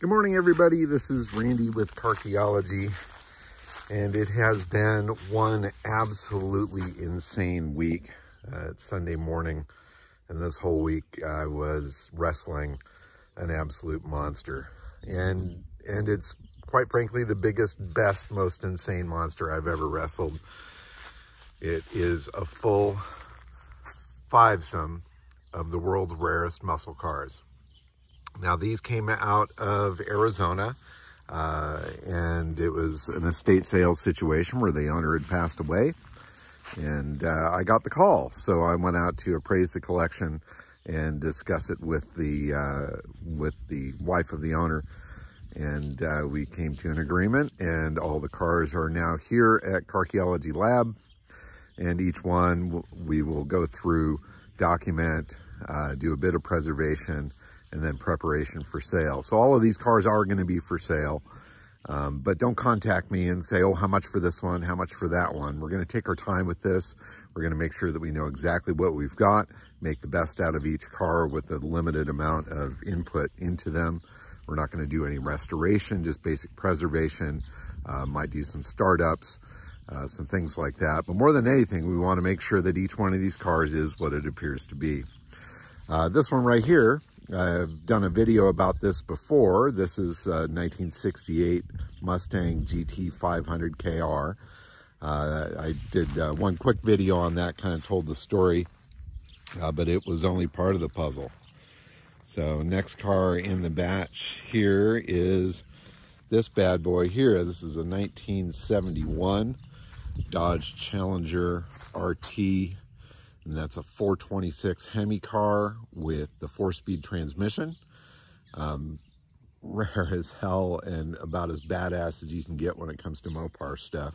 Good morning, everybody. This is Randy with Carchaeology, and it has been one absolutely insane week. It's Sunday morning, and this whole week I was wrestling an absolute monster. And it's, quite frankly, the biggest, best, most insane monster I've ever wrestled. It is a full fivesome of the world's rarest muscle cars. Now, these came out of Arizona, and it was an estate sale situation where the owner had passed away, and I got the call. So I went out to appraise the collection and discuss it with the wife of the owner, and we came to an agreement, and all the cars are now here at Carchaeology Lab, and each one we will go through, document, do a bit of preservation, and then preparation for sale. So all of these cars are going to be for sale, but don't contact me and say, oh, how much for this one? How much for that one? We're going to take our time with this. We're going to make sure that we know exactly what we've got, make the best out of each car with a limited amount of input into them. We're not going to do any restoration, just basic preservation. Might do some startups, some things like that. But more than anything, we want to make sure that each one of these cars is what it appears to be. This one right here, I've done a video about this before. This is a 1968 Mustang GT500KR. I did one quick video on that, kind of told the story, but it was only part of the puzzle. So next car in the batch here is this bad boy here. This is a 1971 Dodge Challenger RT. And that's a 426 Hemi car with the 4-speed transmission. Rare as hell and about as badass as you can get when it comes to Mopar stuff.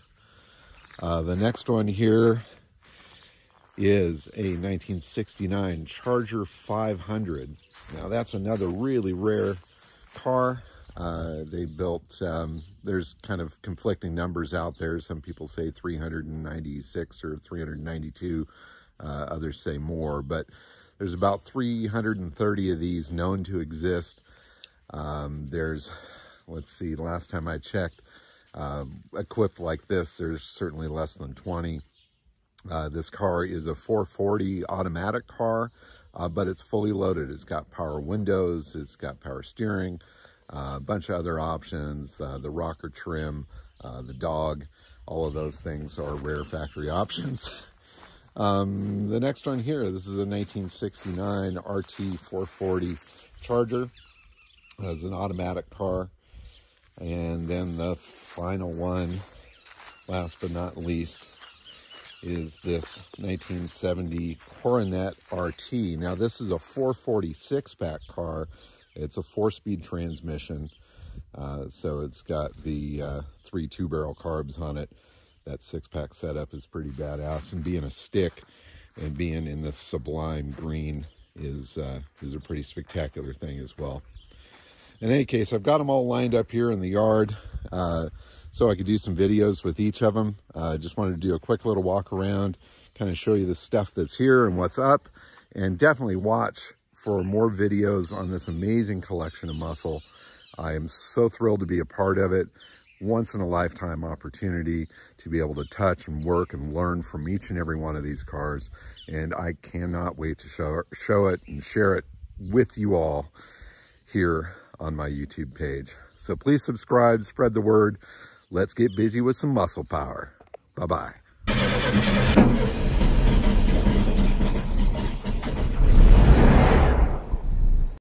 The next one here is a 1969 Charger 500. Now, that's another really rare car. They built, there's kind of conflicting numbers out there. Some people say 396 or 392. Others say more, but there's about 330 of these known to exist. There's, let's see, last time I checked, equipped like this, there's certainly less than 20. This car is a 440 automatic car, but it's fully loaded. It's got power windows, it's got power steering, a bunch of other options, the rocker trim, the dog, all of those things are rare factory options. The next one here, this is a 1969 RT 440 Charger. That's an automatic car. And then the final one, last but not least, is this 1970 Coronet RT. Now, this is a 446-back car. It's a 4-speed transmission. So it's got the 3 2-barrel carbs on it. That 6-pack setup is pretty badass, and being a stick and being in this sublime green is a pretty spectacular thing as well. In any case, I've got them all lined up here in the yard, so I could do some videos with each of them. I just wanted to do a quick little walk around, kind of show you the stuff that's here and what's up, and definitely watch for more videos on this amazing collection of muscle. I am so thrilled to be a part of it. Once in a lifetime opportunity to be able to touch and work and learn from each and every one of these cars. And I cannot wait to show it and share it with you all here on my YouTube page. So please subscribe, spread the word. Let's get busy with some muscle power. Bye-bye.